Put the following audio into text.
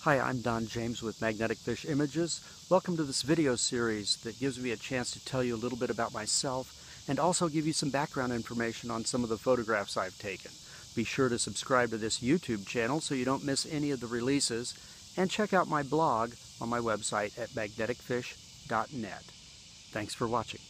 Hi, I'm Don James with Magnetic Fish Images. Welcome to this video series that gives me a chance to tell you a little bit about myself and also give you some background information on some of the photographs I've taken. Be sure to subscribe to this YouTube channel so you don't miss any of the releases, and check out my blog on my website at magneticfish.net. Thanks for watching.